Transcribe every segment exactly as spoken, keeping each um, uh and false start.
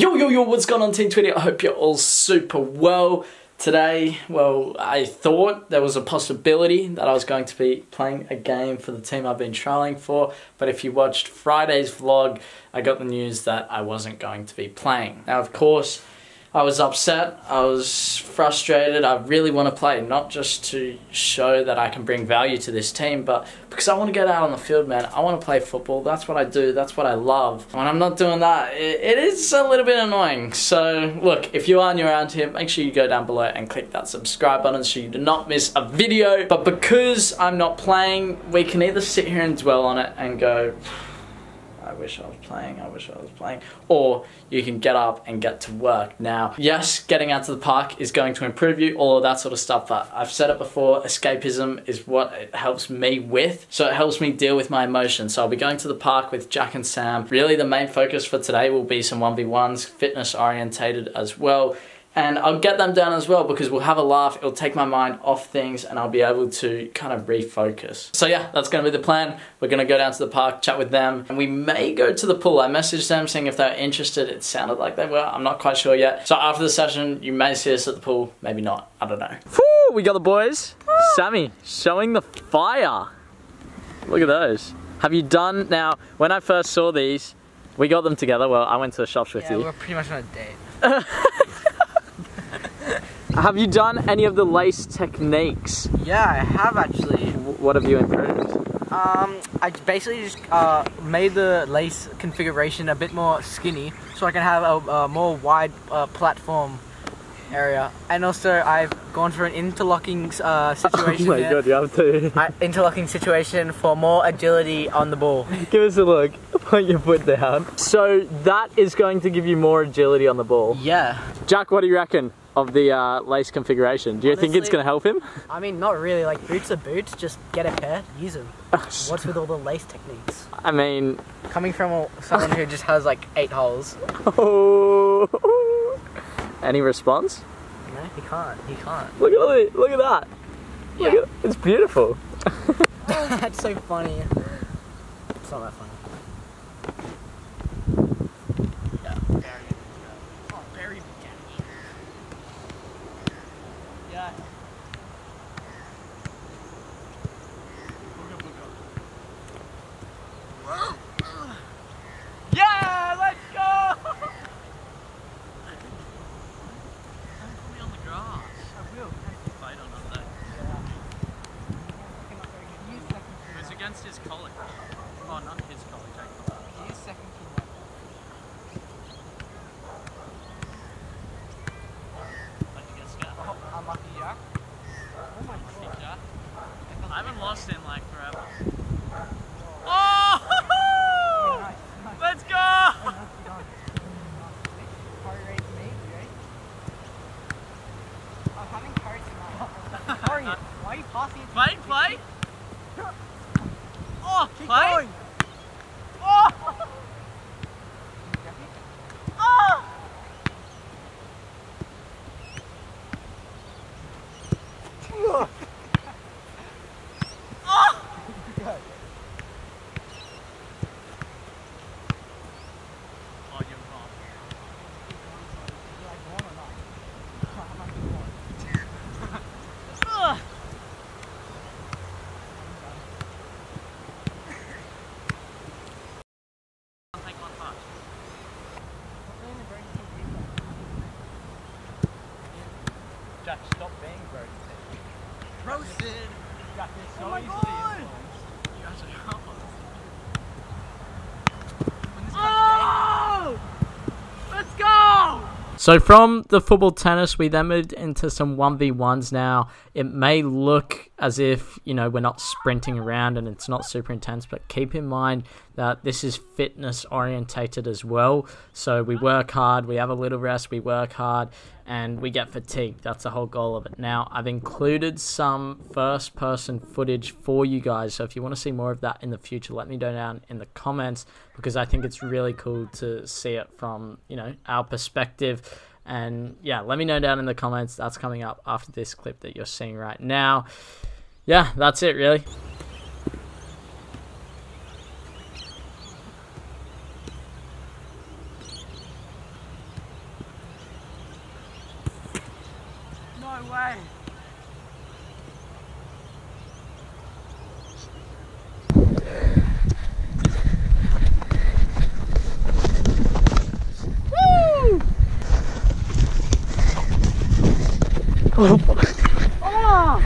Yo, yo, yo, what's going on, Team twenty? I hope you're all super well. Today, well, I thought there was a possibility that I was going to be playing a game for the team I've been trialing for, but if you watched Friday's vlog, I got the news that I wasn't going to be playing. Now, of course, I was upset, I was frustrated, I really want to play, not just to show that I can bring value to this team, but because I want to get out on the field, man. I want to play football, that's what I do, that's what I love. When I'm not doing that, it, it is a little bit annoying. So look, if you are new around here, make sure you go down below and click that subscribe button so you do not miss a video. But because I'm not playing, we can either sit here and dwell on it and go, I wish I was playing, I wish I was playing. Or you can get up and get to work. Now, yes, getting out to the park is going to improve you, all of that sort of stuff, but I've said it before, escapism is what it helps me with. So it helps me deal with my emotions. So I'll be going to the park with Jack and Sam. Really the main focus for today will be some one v ones, fitness orientated as well. And I'll get them down as well because we'll have a laugh, it'll take my mind off things and I'll be able to kind of refocus. So yeah, that's gonna be the plan. We're gonna go down to the park, chat with them, and we may go to the pool. I messaged them seeing if they're interested. It sounded like they were, I'm not quite sure yet. So after the session, you may see us at the pool, maybe not, I don't know. Woo, we got the boys. Sammy, showing the fire. Look at those. Have you done, now, when I first saw these, we got them together, well, I went to the shops with yeah, you. Yeah, we were pretty much on a date. Have you done any of the lace techniques? Yeah, I have actually. What have you improved? Um, I basically just uh, made the lace configuration a bit more skinny so I can have a, a more wide uh, platform area. And also I've gone for an interlocking uh, situation. Oh my god, you have to. I, interlocking situation for more agility on the ball. Give us a look. Put your foot down. So that is going to give you more agility on the ball. Yeah. Jack, what do you reckon of the uh, lace configuration? Do you Honestly, think it's going to help him? I mean, not really. Like, boots are boots. Just get a pair, use them. What's with all the lace techniques? I mean... Coming from a, someone who just has, like, eight holes. Oh. Any response? No, he can't. He can't. Look at, all the, look at that. Yeah. Look at, it's beautiful. Oh, that's so funny. It's not that funny. Against his colleague. Oh, not his colleague, Jack. He is second key. How'd you get scared? Oh, I'm lucky, Jack. Oh my god. Jack. I haven't lost in like forever. Oh! Let's go! I'm having courage tonight. Hurry, why are you passing it to me? Play, play! Oh, keep play. Going! Oh! Oh! Oh! Jack, stop being roasted. Roasted! Jack, it's so oh my god! You actually are. Oh! Let's go! So from the football tennis, we then moved into some one v ones now. It may look as if, you know, we're not sprinting around and it's not super intense, but keep in mind that this is fitness orientated as well. So we work hard, we have a little rest, we work hard, and we get fatigued. That's the whole goal of it. Now, I've included some first person footage for you guys, so if you want to see more of that in the future, let me know down in the comments, because I think it's really cool to see it from, you know, our perspective. And yeah, let me know down in the comments. That's coming up after this clip that you're seeing right now. Yeah, that's it really. my way. Woo! Oh.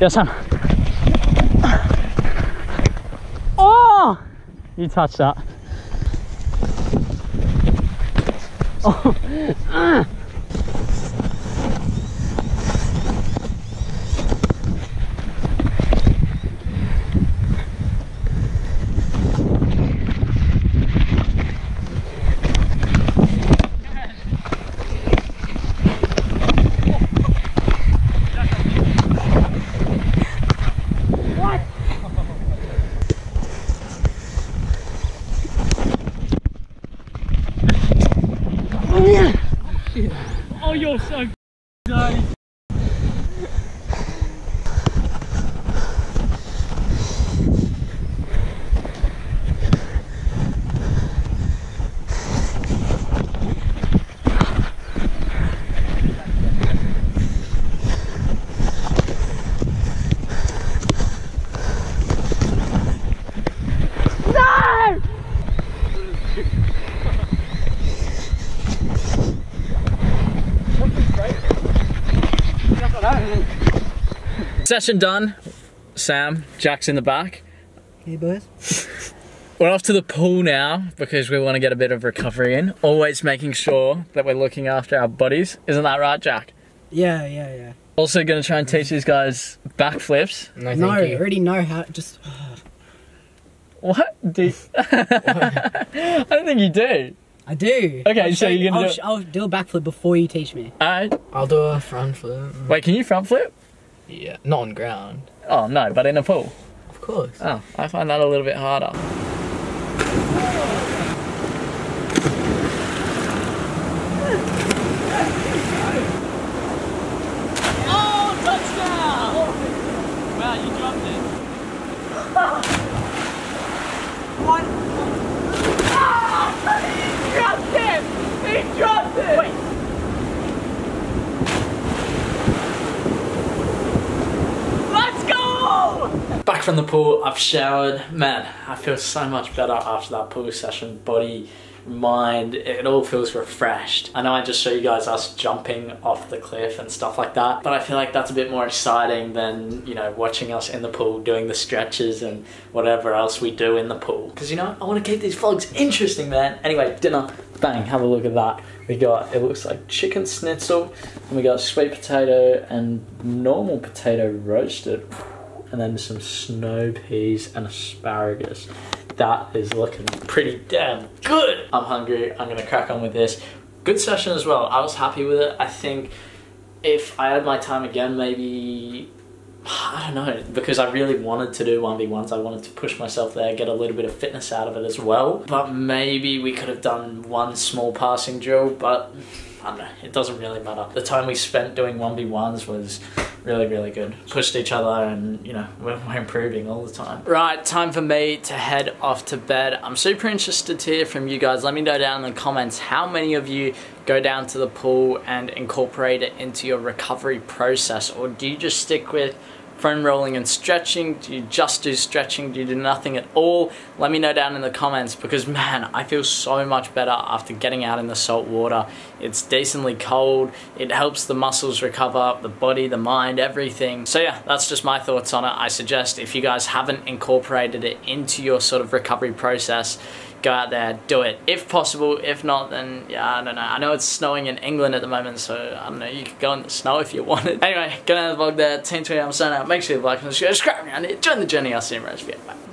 Yes, oh! You touched that. Oh. uh. Oh, you're so dirty. Session done. Sam, Jack's in the back. Hey boys. We're off to the pool now because we want to get a bit of recovery in. Always making sure that we're looking after our bodies. Isn't that right, Jack? Yeah, yeah, yeah. Also gonna try and teach these guys backflips. No, no you. already know how. Just what? Do you... I don't think you do. I do. Okay, I'll so you're gonna. I'll, do... I'll do a backflip before you teach me. Alright. I'll do a front flip. Wait, can you front flip? Yeah, not on ground. Oh no, but in a pool. Of course. Oh, I find that a little bit harder. Oh, touchdown! Oh. Wow, you dropped it. What? Ah! He dropped it! He dropped it! Wait. Back from the pool, I've showered. Man, I feel so much better after that pool session. Body, mind, it all feels refreshed. I know I just showed you guys us jumping off the cliff and stuff like that, but I feel like that's a bit more exciting than, you know, watching us in the pool doing the stretches and whatever else we do in the pool. Because, you know, I want to keep these vlogs interesting, man. Anyway, dinner, bang, have a look at that. We got, it looks like chicken schnitzel, and we got sweet potato and normal potato roasted. And then some snow peas and asparagus. That is looking pretty damn good. I'm hungry, I'm gonna crack on with this. Good session as well, I was happy with it. I think if I had my time again, maybe, I don't know, because I really wanted to do one v ones. I wanted to push myself there, get a little bit of fitness out of it as well. But maybe we could have done one small passing drill, but I don't know, it doesn't really matter. The time we spent doing one v ones was really, really good. Pushed each other and, you know, we're, we're improving all the time. Right, time for me to head off to bed. I'm super interested to hear from you guys. Let me know down in the comments how many of you go down to the pool and incorporate it into your recovery process, or do you just stick with foam rolling and stretching? Do you just do stretching? Do you do nothing at all? Let me know down in the comments, because man, I feel so much better after getting out in the salt water. It's decently cold, it helps the muscles recover, the body, the mind, everything. So yeah, that's just my thoughts on it. I suggest if you guys haven't incorporated it into your sort of recovery process, go out there, do it if possible. If not, then yeah, I don't know. I know it's snowing in England at the moment, so I don't know, you could go in the snow if you wanted. Anyway, gonna end the vlog there. Team twenty, I'm signing out. Make sure you like and subscribe, and join the journey. I'll see you in the rest of you. Bye.